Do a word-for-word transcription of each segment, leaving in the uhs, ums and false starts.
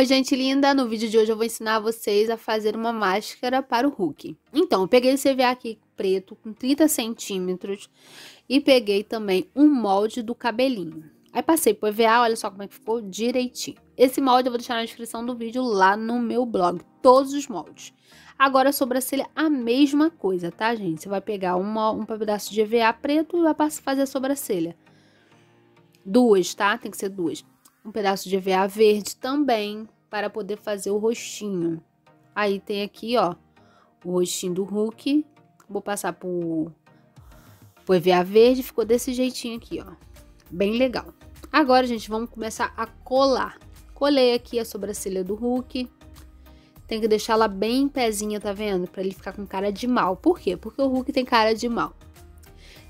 Oi gente linda, no vídeo de hoje eu vou ensinar vocês a fazer uma máscara para o Hulk. Então, eu peguei esse E V A aqui preto com trinta centímetros e peguei também um molde do cabelinho. Aí passei pro E V A, olha só como é que ficou direitinho. Esse molde eu vou deixar na descrição do vídeo lá no meu blog, todos os moldes. Agora a sobrancelha, a mesma coisa, tá gente? Você vai pegar uma, um pedaço de E V A preto e vai fazer a sobrancelha. Duas, tá? Tem que ser duas. Um pedaço de E V A verde também, para poder fazer o rostinho. Aí tem aqui, ó, o rostinho do Hulk. Vou passar pro, pro E V A verde, ficou desse jeitinho aqui, ó. Bem legal. Agora, gente, vamos começar a colar. Colei aqui a sobrancelha do Hulk. Tem que deixar ela bem em pezinha, tá vendo? Pra ele ficar com cara de mal. Por quê? Porque o Hulk tem cara de mal.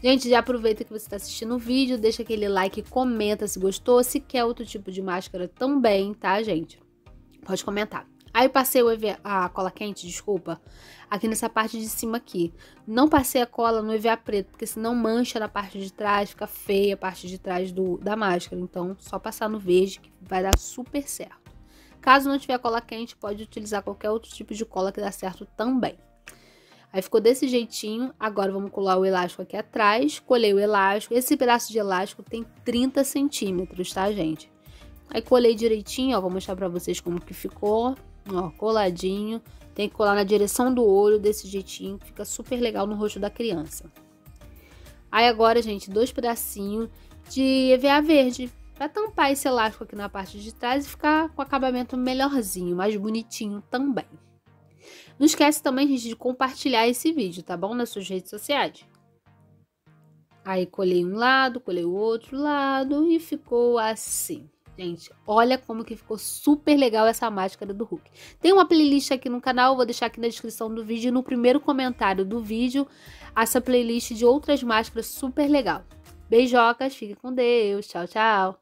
Gente, já aproveita que você está assistindo o vídeo, deixa aquele like, comenta se gostou, se quer outro tipo de máscara também, tá, gente? Pode comentar. Aí eu passei o E V A, a cola quente, desculpa, aqui nessa parte de cima aqui. Não passei a cola no E V A preto, porque senão mancha na parte de trás, fica feia a parte de trás do, da máscara. Então, só passar no verde que vai dar super certo. Caso não tiver cola quente, pode utilizar qualquer outro tipo de cola que dá certo também. Aí ficou desse jeitinho, agora vamos colar o elástico aqui atrás, colei o elástico, esse pedaço de elástico tem trinta centímetros, tá gente? Aí colei direitinho, ó, vou mostrar pra vocês como que ficou, ó, coladinho, tem que colar na direção do olho, desse jeitinho, fica super legal no rosto da criança. Aí agora, gente, dois pedacinhos de E V A verde, pra tampar esse elástico aqui na parte de trás e ficar com acabamento melhorzinho, mais bonitinho também. Não esquece também, gente, de compartilhar esse vídeo, tá bom? Nas suas redes sociais. Aí, colei um lado, colei o outro lado e ficou assim. Gente, olha como que ficou super legal essa máscara do Hulk. Tem uma playlist aqui no canal, vou deixar aqui na descrição do vídeo e no primeiro comentário do vídeo, essa playlist de outras máscaras super legal. Beijocas, fiquem com Deus, tchau, tchau!